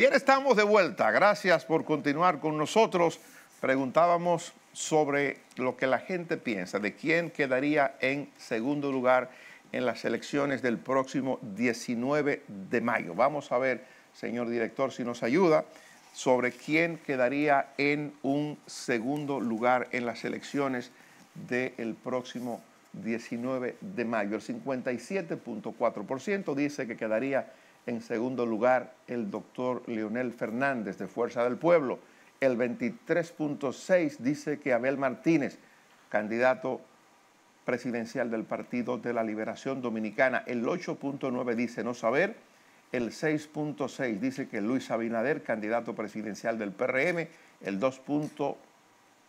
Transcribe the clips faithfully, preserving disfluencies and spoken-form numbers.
Bien, estamos de vuelta. Gracias por continuar con nosotros. Preguntábamos sobre lo que la gente piensa, de quién quedaría en segundo lugar en las elecciones del próximo diecinueve de mayo. Vamos a ver, señor director, si nos ayuda, sobre quién quedaría en un segundo lugar en las elecciones del próximo diecinueve de mayo. El cincuenta y siete punto cuatro por ciento dice que quedaría en segundo lugar el doctor Leonel Fernández de Fuerza del Pueblo. El veintitrés punto seis por ciento dice que Abel Martínez, candidato presidencial del Partido de la Liberación Dominicana. El ocho punto nueve por ciento dice no saber. El seis punto seis por ciento dice que Luis Abinader, candidato presidencial del P R M. El dos punto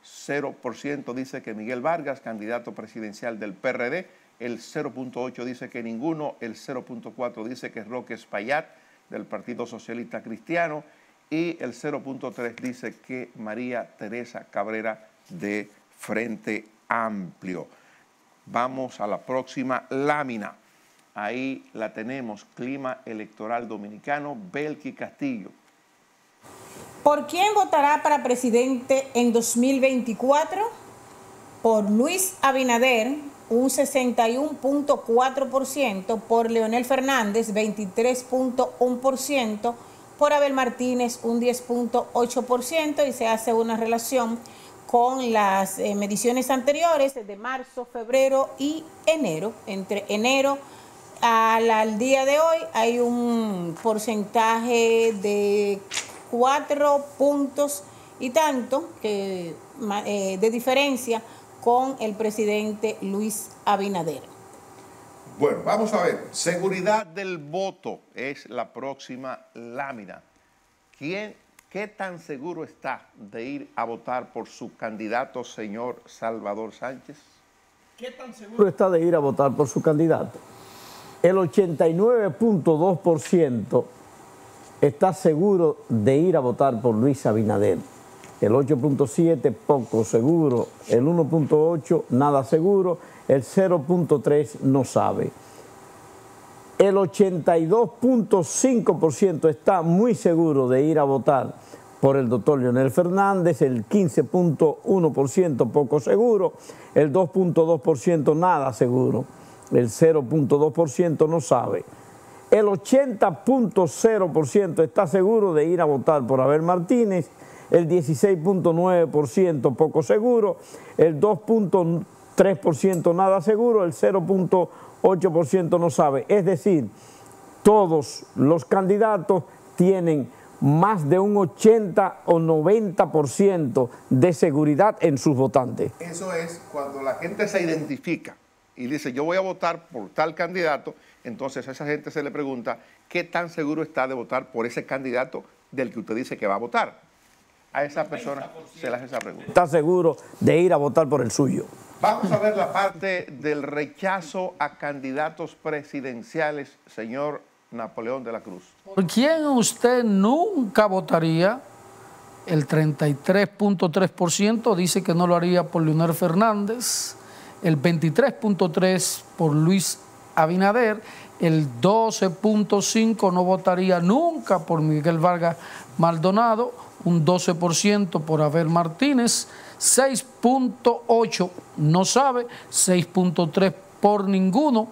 cero por ciento dice que Miguel Vargas, candidato presidencial del P R D. El cero punto ocho por ciento dice que ninguno. El cero punto cuatro por ciento dice que Roque Espaillat, del Partido Socialista Cristiano. Y el cero punto tres por ciento dice que María Teresa Cabrera, de Frente Amplio. Vamos a la próxima lámina. Ahí la tenemos, clima electoral dominicano, Belkys Castillo. ¿Por quién votará para presidente en dos mil veinticuatro? Por Luis Abinader, un sesenta y uno punto cuatro por ciento, por Leonel Fernández, veintitrés punto uno por ciento, por Abel Martínez, un diez punto ocho por ciento, y se hace una relación con las eh, mediciones anteriores de marzo, febrero y enero. Entre enero al, al día de hoy hay un porcentaje de cuatro puntos y tanto que, eh, de diferencia con el presidente Luis Abinader. Bueno, vamos a ver. Seguridad del voto es la próxima lámina. ¿Quién? ¿Qué tan seguro está de ir a votar por su candidato, señor Salvador Sánchez? ¿Qué tan seguro está de ir a votar por su candidato? El ochenta y nueve punto dos por ciento está seguro de ir a votar por Luis Abinader. El ocho punto siete por ciento poco seguro, el uno punto ocho por ciento nada seguro, el cero punto tres por ciento no sabe. El ochenta y dos punto cinco por ciento está muy seguro de ir a votar por el doctor Leonel Fernández, el quince punto uno por ciento poco seguro, el dos punto dos por ciento nada seguro, el cero punto dos por ciento no sabe. El ochenta punto cero por ciento está seguro de ir a votar por Abel Martínez, el dieciséis punto nueve por ciento poco seguro, el dos punto tres por ciento nada seguro, el cero punto ocho por ciento no sabe. Es decir, todos los candidatos tienen más de un ochenta o noventa por ciento de seguridad en sus votantes. Eso es cuando la gente se identifica y dice yo voy a votar por tal candidato, entonces a esa gente se le pregunta qué tan seguro está de votar por ese candidato del que usted dice que va a votar. A esa persona se le hace esa pregunta. ¿Está seguro de ir a votar por el suyo? Vamos a ver la parte del rechazo a candidatos presidenciales, señor Napoleón de la Cruz. ¿Por quién usted nunca votaría? El treinta y tres punto tres por ciento dice que no lo haría por Leonel Fernández, el veintitrés punto tres por ciento por Luis Abinader, el doce punto cinco por ciento no votaría nunca por Miguel Vargas Maldonado, un doce por ciento por Abel Martínez, seis punto ocho por ciento no sabe, seis punto tres por ciento por ninguno,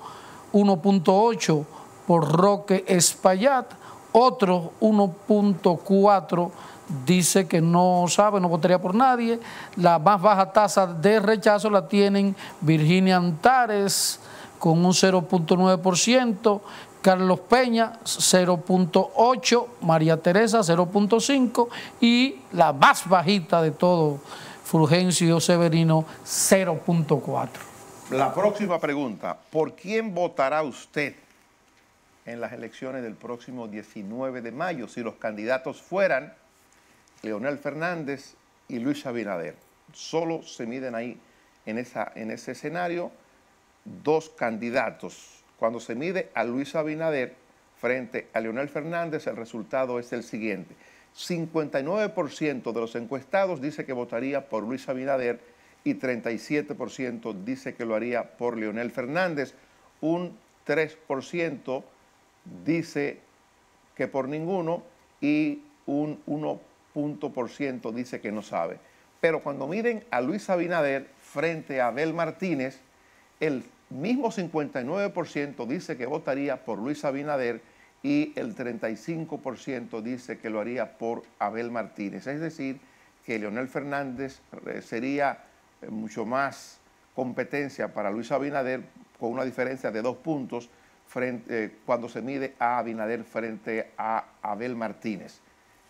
uno punto ocho por ciento por Roque Espaillat, otro uno punto cuatro por ciento dice que no sabe, no votaría por nadie. La más baja tasa de rechazo la tienen Virginia Antares con un cero punto nueve por ciento, Carlos Peña cero punto ocho por ciento, María Teresa cero punto cinco por ciento y la más bajita de todo, Fulgencio Severino cero punto cuatro por ciento. La próxima pregunta, ¿por quién votará usted en las elecciones del próximo diecinueve de mayo si los candidatos fueran Leonel Fernández y Luis Abinader? Solo se miden ahí en, esa, en ese escenario dos candidatos. Cuando se mide a Luis Abinader frente a Leonel Fernández, el resultado es el siguiente. cincuenta y nueve por ciento de los encuestados dice que votaría por Luis Abinader y treinta y siete por ciento dice que lo haría por Leonel Fernández. Un tres por ciento dice que por ninguno y un uno punto por ciento dice que no sabe. Pero cuando miren a Luis Abinader frente a Abel Martínez, el mismo cincuenta y nueve por ciento dice que votaría por Luis Abinader y el treinta y cinco por ciento dice que lo haría por Abel Martínez. Es decir, que Leonel Fernández sería mucho más competencia para Luis Abinader, con una diferencia de dos puntos frente, eh, cuando se mide a Abinader frente a Abel Martínez.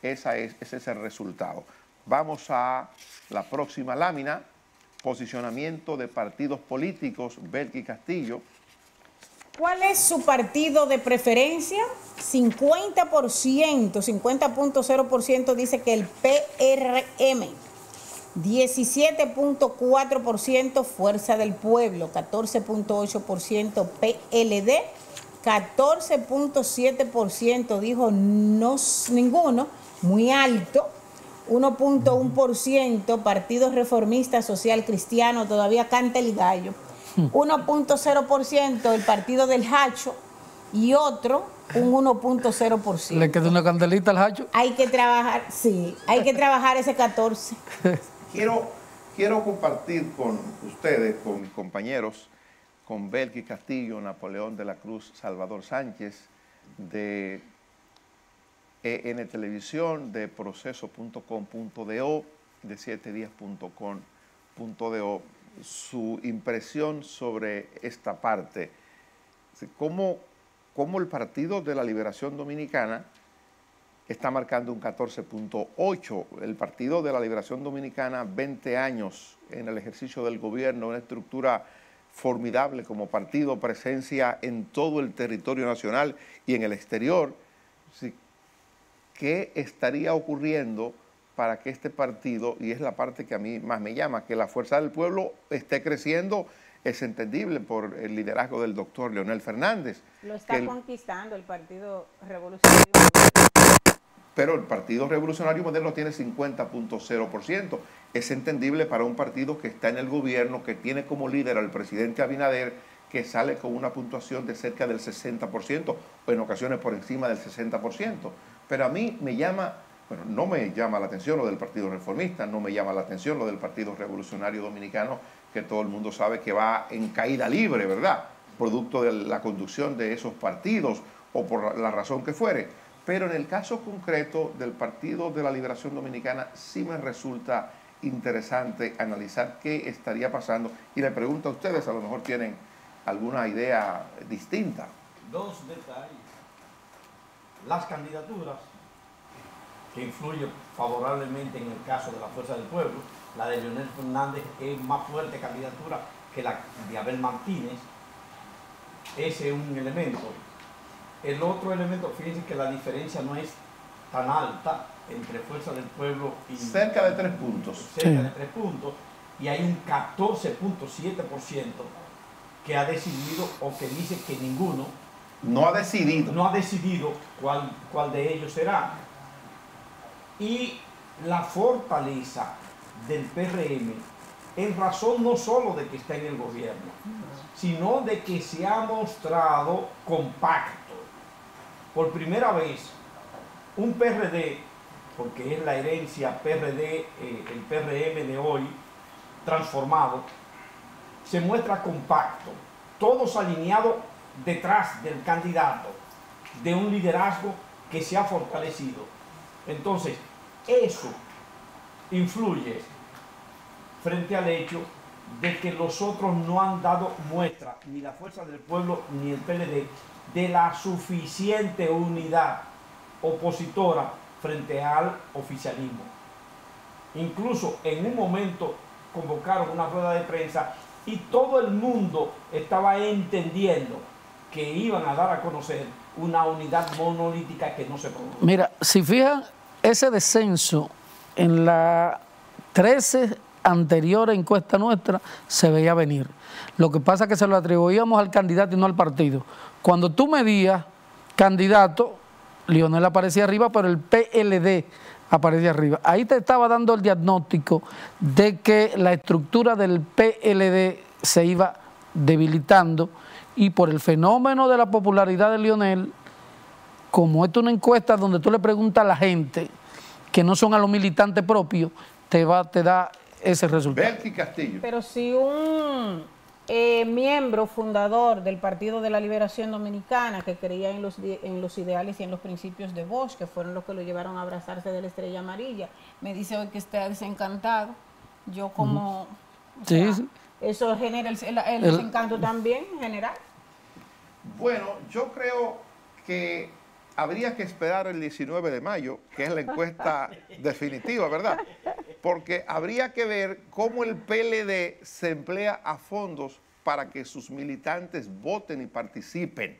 Esa es, ese es el resultado. Vamos a la próxima lámina. Posicionamiento de partidos políticos, Belkys Castillo. ¿Cuál es su partido de preferencia? cincuenta por ciento, cincuenta punto cero por ciento dice que el P R M, diecisiete punto cuatro por ciento Fuerza del Pueblo, catorce punto ocho por ciento P L D, catorce punto siete por ciento dijo no ninguno, muy alto, uno punto uno por ciento Partido Reformista Social Cristiano, todavía canta el gallo, uno punto cero por ciento el Partido del Hacho y otro un uno punto cero por ciento. ¿Le queda una candelita al Hacho? Hay que trabajar, sí, hay que trabajar ese catorce. Quiero, quiero compartir con ustedes, con mis compañeros, con Belkys Castillo, Napoleón de la Cruz, Salvador Sánchez, de EnTelevisión, de proceso punto com punto do, de siete días punto com punto do, su impresión sobre esta parte. ¿Cómo, cómo el Partido de la Liberación Dominicana está marcando un catorce punto ocho? El Partido de la Liberación Dominicana, veinte años en el ejercicio del gobierno, una estructura formidable como partido, presencia en todo el territorio nacional y en el exterior. ¿Qué estaría ocurriendo para que este partido, y es la parte que a mí más me llama, que la Fuerza del Pueblo esté creciendo? Es entendible por el liderazgo del doctor Leonel Fernández. Lo está el, conquistando el Partido Revolucionario Moderno. Pero el Partido Revolucionario Moderno tiene cincuenta punto cero por ciento. Es entendible para un partido que está en el gobierno, que tiene como líder al presidente Abinader, que sale con una puntuación de cerca del sesenta por ciento, o en ocasiones por encima del sesenta por ciento. Pero a mí me llama, bueno, no me llama la atención lo del Partido Reformista, no me llama la atención lo del Partido Revolucionario Dominicano, que todo el mundo sabe que va en caída libre, ¿verdad? Producto de la conducción de esos partidos o por la razón que fuere. Pero en el caso concreto del Partido de la Liberación Dominicana sí me resulta interesante analizar qué estaría pasando. Y le pregunto a ustedes, a lo mejor tienen alguna idea distinta. Dos detalles. Las candidaturas, que influyen favorablemente en el caso de la Fuerza del Pueblo, la de Leonel Fernández es más fuerte candidatura que la de Abel Martínez. Ese es un elemento. El otro elemento, fíjense que la diferencia no es tan alta entre Fuerza del Pueblo y... Cerca de tres puntos. Cerca de tres puntos. Y hay un catorce punto siete por ciento que ha decidido o que dice que ninguno... No ha decidido. No ha decidido cuál, cuál de ellos será. Y la fortaleza del P R M, en razón no solo de que está en el gobierno, sino de que se ha mostrado compacto. Por primera vez, un P R D, porque es la herencia P R D, eh, el P R M de hoy, transformado, se muestra compacto, todos alineados detrás del candidato, de un liderazgo que se ha fortalecido. Entonces, eso influye frente al hecho de que los otros no han dado muestra, ni la Fuerza del Pueblo ni el P L D, de la suficiente unidad opositora frente al oficialismo. Incluso en un momento convocaron una rueda de prensa y todo el mundo estaba entendiendo que iban a dar a conocer una unidad monolítica que no se produjo. Mira, si fijan ese descenso en la trece anterior encuesta nuestra, se veía venir. Lo que pasa es que se lo atribuíamos al candidato y no al partido. Cuando tú medías candidato, Leonel aparecía arriba, pero el P L D aparecía arriba. Ahí te estaba dando el diagnóstico de que la estructura del P L D se iba debilitando, y por el fenómeno de la popularidad de Leonel, como es una encuesta donde tú le preguntas a la gente que no son a los militantes propios, te va, te da ese resultado. Belkys Castillo. Pero si un eh, miembro fundador del Partido de la Liberación Dominicana, que creía en los, en los ideales y en los principios de Bosch, que fueron los que lo llevaron a abrazarse de la estrella amarilla, me dice hoy que está desencantado, yo como... Uh-huh. Sí, sea, sí. ¿Eso genera el, el, el, el desencanto también, en general? Bueno, yo creo que habría que esperar el diecinueve de mayo, que es la encuesta definitiva, ¿verdad? Porque habría que ver cómo el P L D se emplea a fondos para que sus militantes voten y participen.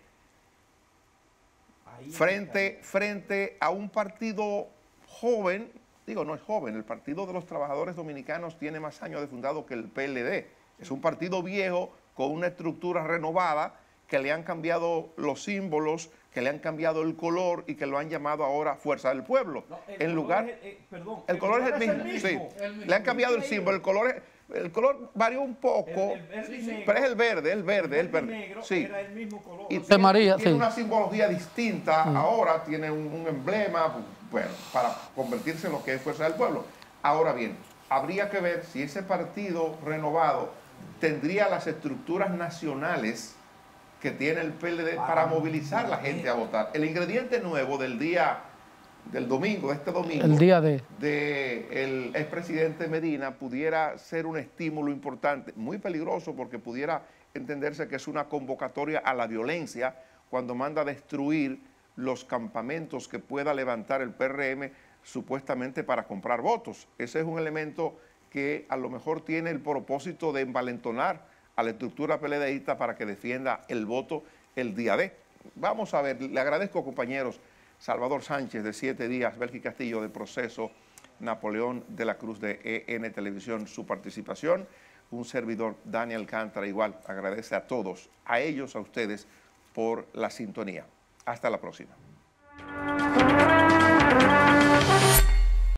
Frente, frente a un partido joven, digo, no es joven, el Partido de los Trabajadores Dominicanos tiene más años de fundado que el P L D. Es un partido viejo con una estructura renovada, que le han cambiado los símbolos, que le han cambiado el color y que lo han llamado ahora Fuerza del Pueblo. No, el en lugar, es, eh, perdón, el, el color, color es el mismo. Es el mismo. Sí. El mismo. Le han cambiado el, el símbolo, el color, es, el color varió un poco, el, el, el negro, pero es el verde, el verde, el, el verde. Negro sí. Era el mismo color. Y tiene, María, tiene sí. una simbología distinta. Mm. Ahora tiene un, un emblema, bueno, para convertirse en lo que es Fuerza del Pueblo. Ahora bien, habría que ver si ese partido renovado tendría las estructuras nacionales que tiene el P L D para movilizar a la gente a votar. El ingrediente nuevo del día, del domingo, este domingo, el día de del expresidente Medina pudiera ser un estímulo importante, muy peligroso porque pudiera entenderse que es una convocatoria a la violencia cuando manda a destruir los campamentos que pueda levantar el P R M supuestamente para comprar votos. Ese es un elemento que a lo mejor tiene el propósito de envalentonar a la estructura peledeísta para que defienda el voto el día de. Vamos a ver, le agradezco, compañeros, Salvador Sánchez de siete días, Belkys Castillo de Proceso, Napoleón de la Cruz de EnTelevisión, su participación. Un servidor, Daniel Alcántara, igual agradece a todos, a ellos, a ustedes, por la sintonía. Hasta la próxima.